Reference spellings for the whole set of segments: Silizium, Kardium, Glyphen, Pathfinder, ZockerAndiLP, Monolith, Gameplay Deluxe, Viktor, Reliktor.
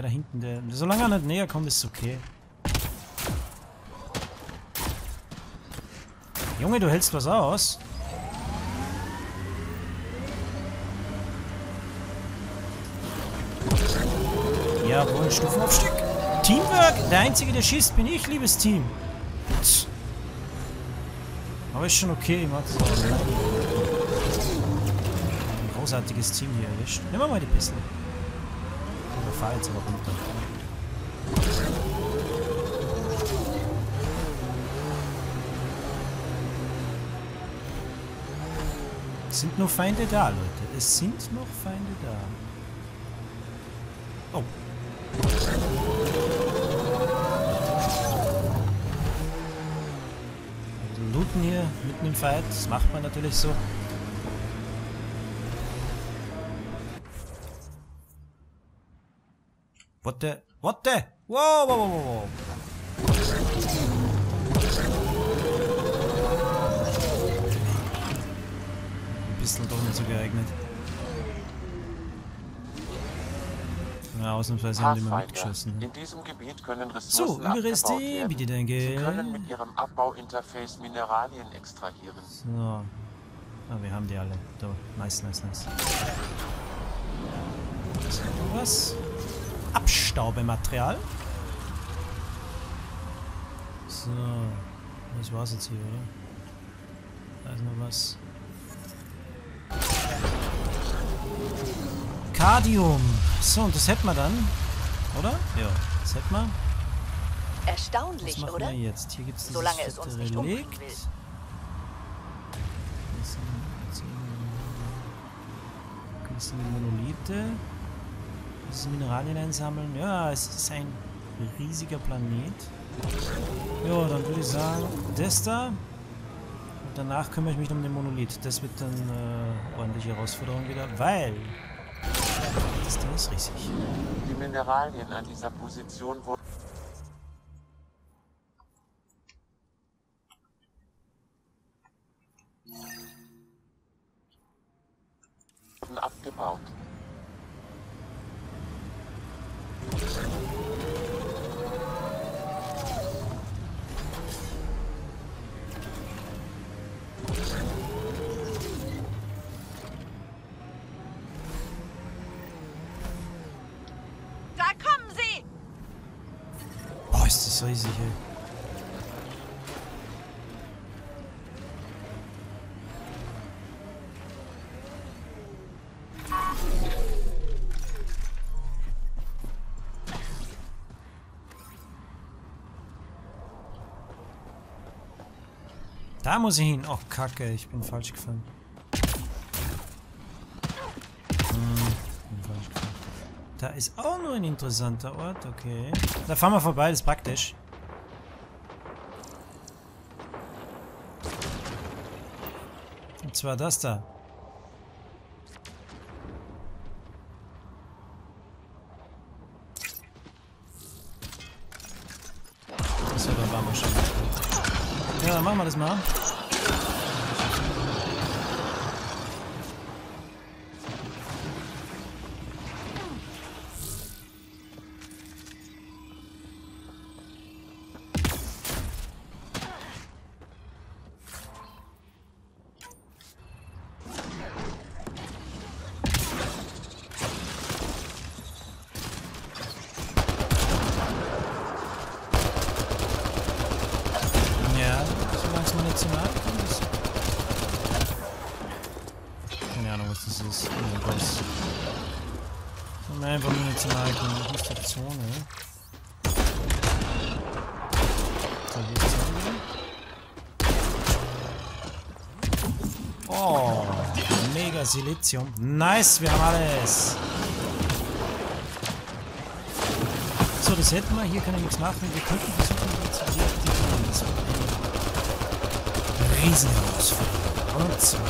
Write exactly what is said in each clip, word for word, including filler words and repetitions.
Der da hinten, der. Solange er nicht näher kommt, ist es okay. Junge, du hältst was aus. Jawohl, Stufenaufstieg. Teamwork! Der Einzige, der schießt, bin ich, liebes Team. Aber ist schon okay, ich mag das auch. Ein großartiges Team hier erwischt. Nehmen wir mal die Pistole. Ich fahre jetzt aber runter. Es sind nur Feinde da, Leute. Es sind noch Feinde da. Oh. Looten hier mitten im Fight, das macht man natürlich so. What the? What the? Wow, wow, wow, wow. Ein bisschen doch nicht so geeignet. Na, ausnahmsweise haben die mal mitgeschossen. In diesem Gebiet können Ressourcen so, übrigens die, bitte dein Geld. Sie können mit ihrem Abbauinterface Mineralien extrahieren. So. Ah, wir haben die alle. Da. Nice, nice, nice. Was? Abstaubematerial. So. Das war's jetzt hier, oder? Da ist noch was. Kardium. So, und das hätten wir dann, oder? Ja, das hätten wir. Erstaunlich, was oder? Wir jetzt? Hier gibt es das Relikt. Das sind Monolithe. Das sind Mineralien einsammeln. Ja, es ist ein riesiger Planet. Ja, dann würde ich sagen, das da. Und danach kümmere ich mich um den Monolith. Das wird dann äh, ordentliche Herausforderung wieder, weil... Das Ding ist riesig. Die Mineralien an dieser Position wurden. abgebaut. Riesig, ey. Da muss ich hin. Oh, Kacke, ich bin falsch gefallen. Da ist auch nur ein interessanter Ort, okay. Da fahren wir vorbei, das ist praktisch. Und zwar das da. Achso, da waren wir schon. Ja, dann machen wir das mal. Keine Ahnung, was das ist. Irgendwas. Nein, einfach nur nicht zu nahe kommen. Ich muss zur Zone. Da geht's hin. Oh, mega Silizium. Nice, wir haben alles. So, das hätten wir. Hier kann ich nichts machen. Wir könnten versuchen, das zu deaktivieren. Das wird eine Riesenherausforderung. Und zwar. Da.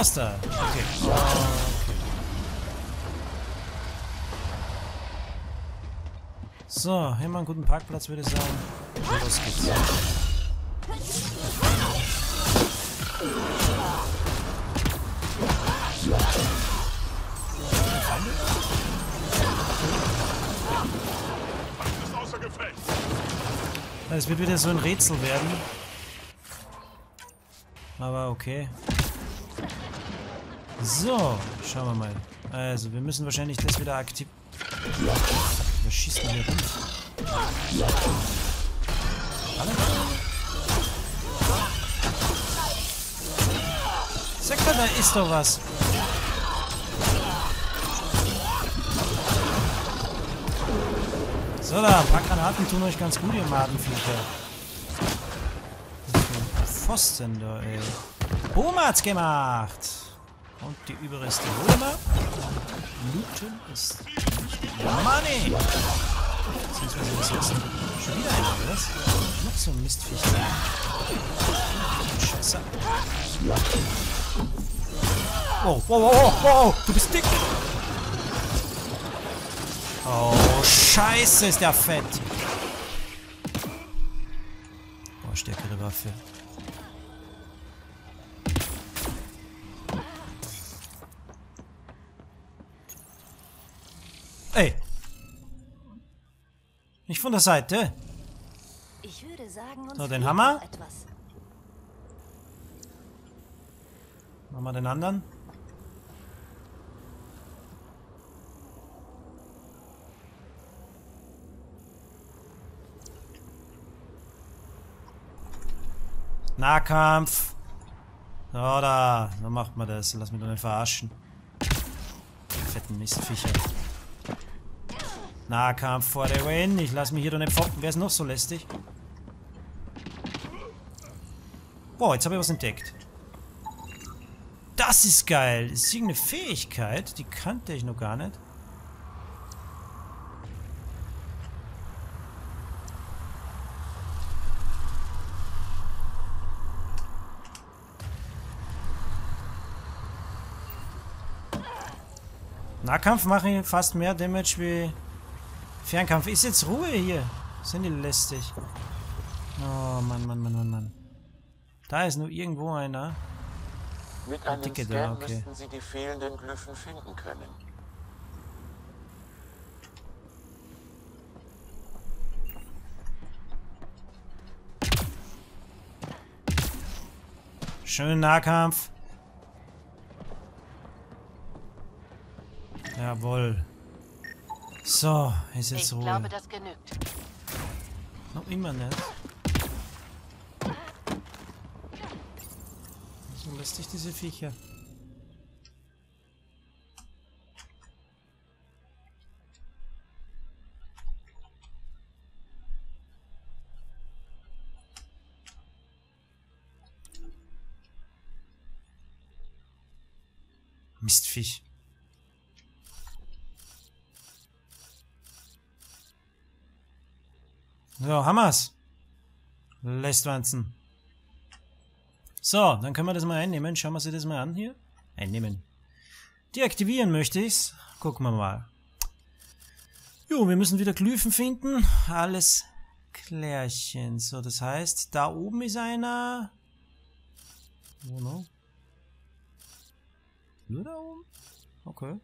das da. Okay. Oh, okay. So, hier mal einen guten Parkplatz, würde ich sagen. Und los geht's. Es wird wieder so ein Rätsel werden. Aber okay. So, schauen wir mal. Also, wir müssen wahrscheinlich das wieder aktiv... Wer schießt denn hier rum? Alle? Sag mal, da ist doch was. So, da, ein paar Granaten tun euch ganz gut, ihr Madenviecher. Pfosten da, ey. Boom hat's gemacht! Und die Überreste holen wir. Looten ist Money! Beziehungsweise das ist schon wieder einer, oder was? Noch so ein Mistviech. Scheiße. Wow, wow, wow, wow! Du bist dick! Oh, Scheiße, ist der fett! Oh, stärkere Waffe. Ey! Nicht von der Seite! Ich würde sagen, so, den Hammer. Machen wir den anderen. Nahkampf! So, da, so macht man das. Lass mich doch nicht verarschen. Die fetten Mistviecher. Nahkampf vor der Win. Ich lass mich hier doch nicht foppen. Wer ist noch so lästig? Boah, jetzt habe ich was entdeckt. Das ist geil! Das ist irgendeine Fähigkeit. Die kannte ich noch gar nicht. Nahkampf mache ich fast mehr Damage wie Fernkampf. Ist jetzt Ruhe hier? Sind die lästig? Oh Mann, Mann, Mann, Mann, Mann. Da ist nur irgendwo einer. Mit einem Ticket Scan da, okay. Müssten Sie die fehlenden Glyphen finden können. Schönen Nahkampf. Jawohl. So, ist jetzt Ruhe. Ich glaube, das genügt. Noch immer nicht. So lästig diese Viecher. Mistviech. So, Hammers. Lästwanzen. So, dann können wir das mal einnehmen. Schauen wir sie das mal an hier. Einnehmen. Deaktivieren möchte ich's. Gucken wir mal. Jo, wir müssen wieder Glyphen finden. Alles klärchen. So, das heißt, da oben ist einer. Oh no. Nur da oben? Okay.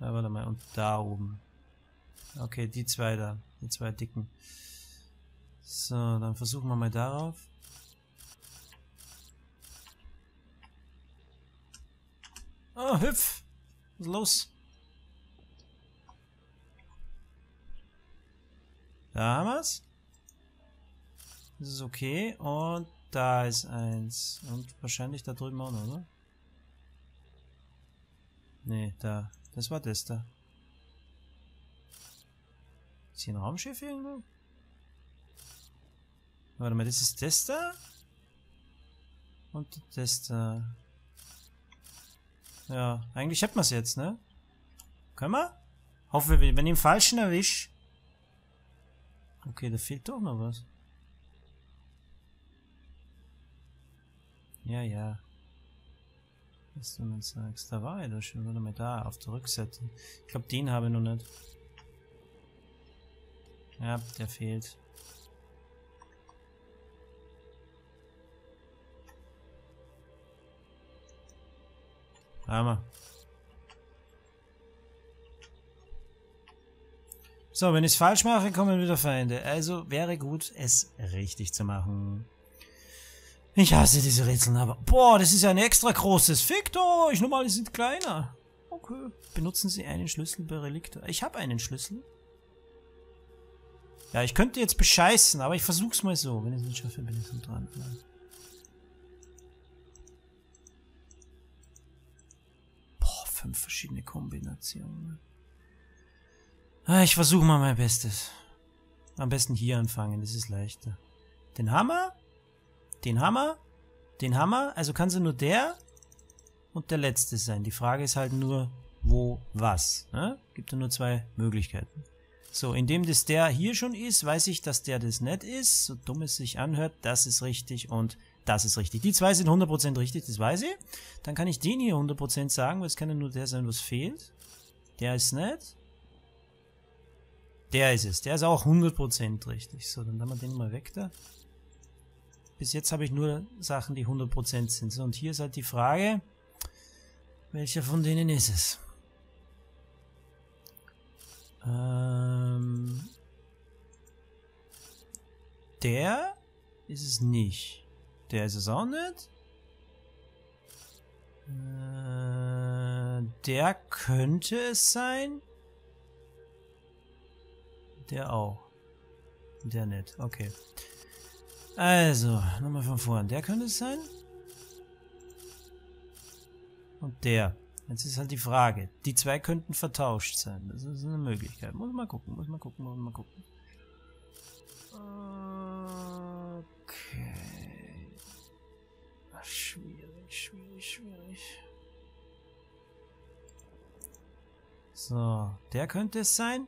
Ja, warte mal. Und da oben. Okay, die zwei da. Die zwei dicken. So, dann versuchen wir mal darauf. Oh, hüpf! Was ist los? Da haben wir's. Das ist okay. Und da ist eins. Und wahrscheinlich da drüben auch noch, oder? Nee, da. Das war das da. Ist hier ein Raumschiff irgendwo? Warte mal, das ist das da? Und das da. Ja, eigentlich hätten wir es jetzt, ne? Können wir? Hoffen wir, wenn ich den Falschen erwische. Okay, da fehlt doch noch was. Ja, ja. Was du mir sagst. Da war er doch schon wieder mal da, auf der Rückseite. Ich glaube, den habe ich noch nicht. Ja, der fehlt. Hammer. So, wenn ich es falsch mache, kommen wieder Feinde. Also wäre gut, es richtig zu machen. Ich hasse diese Rätsel, aber... Boah, das ist ja ein extra großes Viktor. Ich normale sind kleiner. Okay. Benutzen Sie einen Schlüssel bei Reliktor. Ich habe einen Schlüssel. Ja, ich könnte jetzt bescheißen, aber ich versuch's mal so. Wenn ich es nicht schaffe, bin ich so dran. Boah, fünf verschiedene Kombinationen. Ah, ich versuche mal mein Bestes. Am besten hier anfangen, das ist leichter. Den Hammer? Den Hammer, den Hammer, also kann sie nur der und der letzte sein. Die Frage ist halt nur, wo, was. Ne? Gibt ja nur zwei Möglichkeiten. So, indem das der hier schon ist, weiß ich, dass der das nicht ist. So dumm es sich anhört, das ist richtig und das ist richtig. Die zwei sind hundert Prozent richtig, das weiß ich. Dann kann ich den hier hundert Prozent sagen, weil es kann ja nur der sein, was fehlt. Der ist nicht. Der ist es, der ist auch hundert Prozent richtig. So, dann haben wir den mal weg da. Bis jetzt habe ich nur Sachen, die hundert Prozent sind. Und hier ist halt die Frage, welcher von denen ist es? Ähm, der ist es nicht. Der ist es auch nicht. Äh, der könnte es sein. Der auch. Der nicht. Okay. Also, nochmal von vorn. Der könnte es sein. Und der. Jetzt ist halt die Frage. Die zwei könnten vertauscht sein. Das ist eine Möglichkeit. Muss mal gucken, muss mal gucken, muss mal gucken. Okay. Ach, schwierig, schwierig, schwierig. So, der könnte es sein.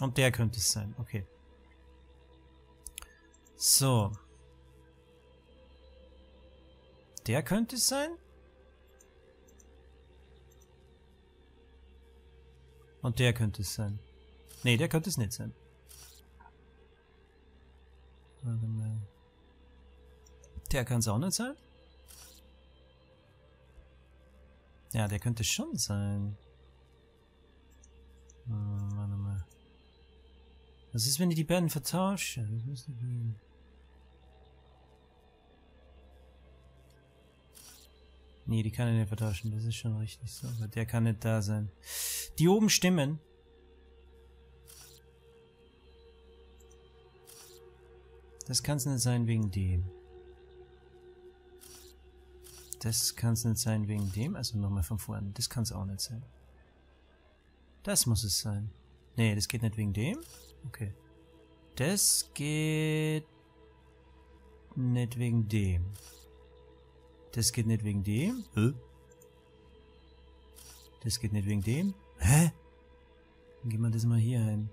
Und der könnte es sein, okay. So. Der könnte es sein. Und der könnte es sein. Nee, der könnte es nicht sein. Der kann es auch nicht sein. Ja, der könnte es schon sein. Hm, warte mal. Was ist, wenn ich die beiden vertausche? Das müsste gehen. Nee, die kann ich nicht vertauschen. Das ist schon richtig so. Aber der kann nicht da sein. Die oben stimmen. Das kann es nicht sein wegen dem. Das kann es nicht sein wegen dem. Also nochmal von vorne. Das kann es auch nicht sein. Das muss es sein. Nee, das geht nicht wegen dem. Okay. Das geht nicht wegen dem. Das geht nicht wegen dem. Hä? Das geht nicht wegen dem. Hä? Dann gehen wir das mal hier hin.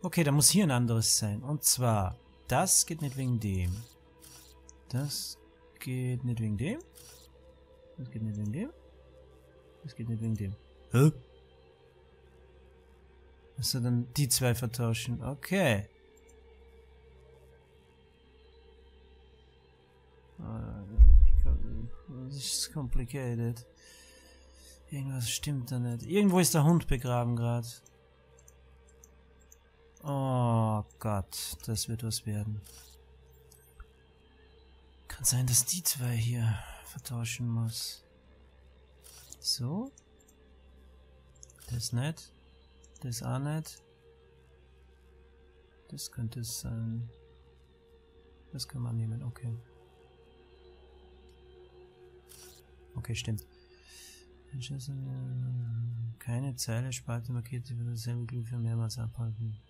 Okay, da muss hier ein anderes sein. Und zwar, das geht nicht wegen dem. Das geht nicht wegen dem. Das geht nicht wegen dem. Das geht nicht wegen dem. Hä? Also dann die zwei vertauschen. Okay. Das ist complicated. Irgendwas stimmt da nicht. Irgendwo ist der Hund begraben gerade. Oh Gott, das wird was werden. Kann sein, dass die zwei hier vertauschen muss. So. Das ist nett. Das auch nicht. Das könnte es sein. Das kann man nehmen, okay. Okay, stimmt. Keine Zeile, Spalte, markiert, die wird dasselbe Glyphen mehrmals abhalten.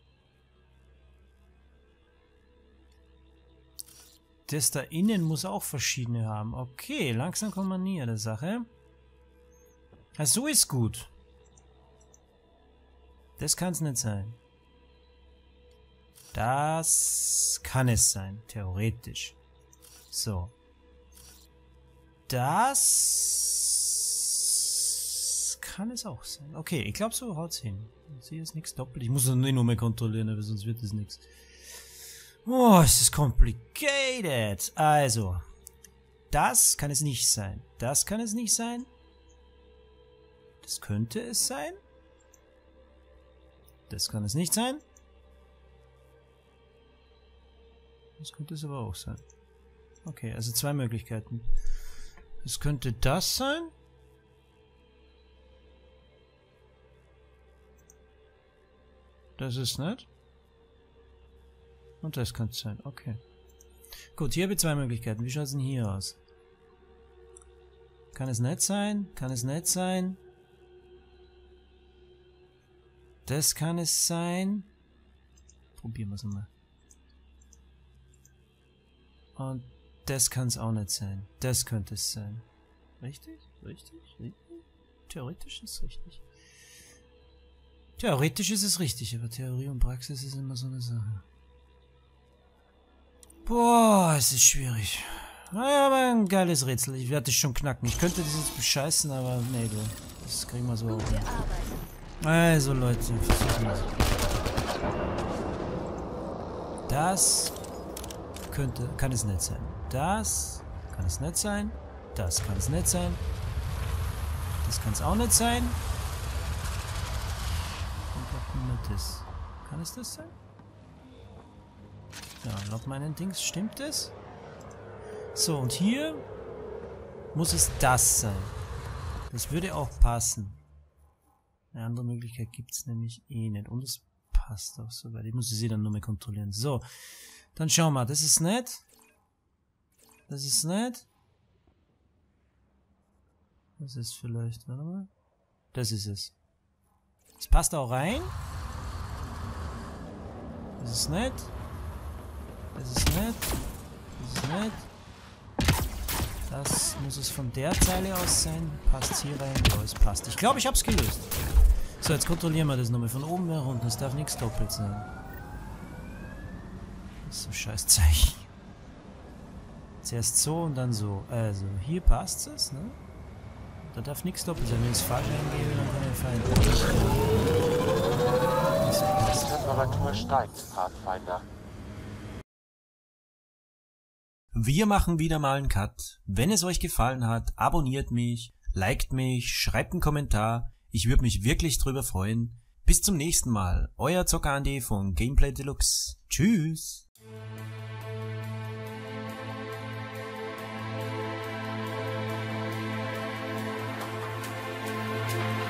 Das da innen muss auch verschiedene haben. Okay, langsam kommt man näher der Sache. Ach, so ist gut. Das kann es nicht sein. Das kann es sein, theoretisch. So. Das kann es auch sein. Okay, ich glaube, so haut's hin. Ich sehe jetzt nichts doppelt. Ich muss das nicht nur mehr kontrollieren, aber sonst wird es nichts. Oh, es ist complicated. Also, das kann es nicht sein. Das kann es nicht sein. Das könnte es sein. Das kann es nicht sein. Das könnte es aber auch sein. Okay, also zwei Möglichkeiten. Es könnte das sein. Das ist nicht. Und das kann es sein. Okay. Gut, hier habe ich zwei Möglichkeiten. Wie schaut es denn hier aus? Kann es nicht sein? Kann es nicht sein? Das kann es sein. Probieren wir es mal. Und das kann es auch nicht sein. Das könnte es sein. Richtig? Richtig? Richtig? Theoretisch ist es richtig. Theoretisch ist es richtig, aber Theorie und Praxis ist immer so eine Sache. Boah, es ist schwierig. Naja, aber ein geiles Rätsel. Ich werde es schon knacken. Ich könnte das jetzt bescheißen, aber nee, du. Das kriegen wir so auch hin. Also Leute, versuchen wir es. Das... Könnte, kann es nicht sein. Das kann es nicht sein. Das kann es nicht sein. Das kann es auch nicht sein. Und noch nur das. Kann es das sein? Ja, laut meinen Dings stimmt es. So, und hier muss es das sein. Das würde auch passen. Eine andere Möglichkeit gibt es nämlich eh nicht. Und es passt auch soweit. Ich muss sie dann nur mehr kontrollieren. So. Dann schauen wir, das ist nett. Das ist nett. Das ist vielleicht, warte mal. Das ist es. Das passt auch rein. Das ist nett. Das ist nett. Das ist nett. Das muss es von der Zeile aus sein. Passt hier rein. Ja, es passt. Ich glaube, ich hab's gelöst. So, jetzt kontrollieren wir das nochmal von oben nach unten. Es darf nichts doppelt sein. So scheiß Zeichen. Zuerst so und dann so. Also, hier passt es, ne? Da darf nichts doppelt sein. Wenn ich es falsch eingebe, dann kann ich fallen. Die Temperatur steigt, Pathfinder. Wir machen wieder mal einen Cut. Wenn es euch gefallen hat, abonniert mich, liked mich, schreibt einen Kommentar. Ich würde mich wirklich drüber freuen. Bis zum nächsten Mal. Euer Zocker Andi von Gameplay Deluxe. Tschüss. We'll be right back.